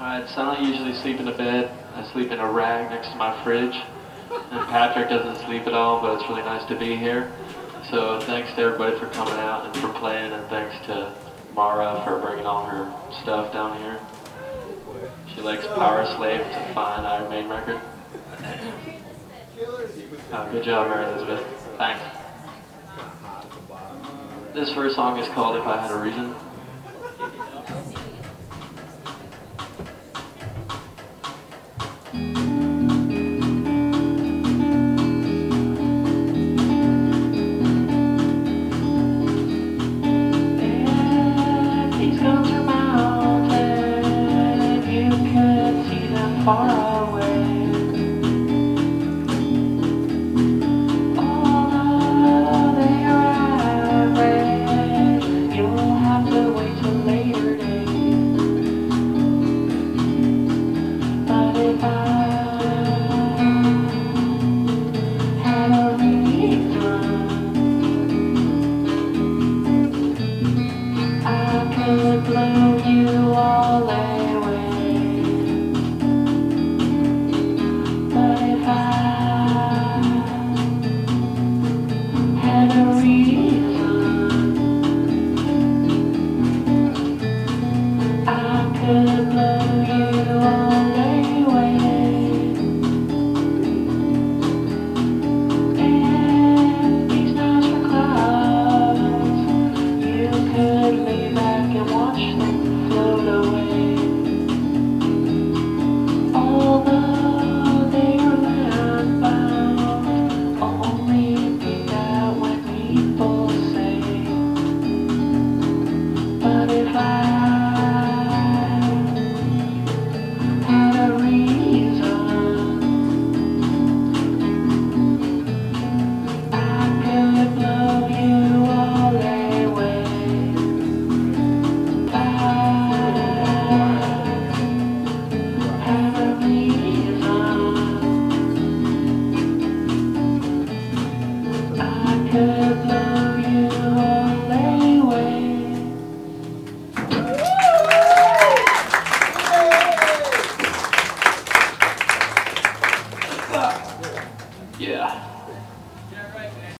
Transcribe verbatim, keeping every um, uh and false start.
Alright, so I don't usually sleep in a bed. I sleep in a rag next to my fridge. And Patrick doesn't sleep at all, but it's really nice to be here. So thanks to everybody for coming out and for playing, and thanks to Mara for bringing all her stuff down here. She likes Power Slave, it's a fine Iron Maiden record. Oh, good job, Mara Elizabeth. Thanks. This first song is called If I Had a Reason. Mm-hmm.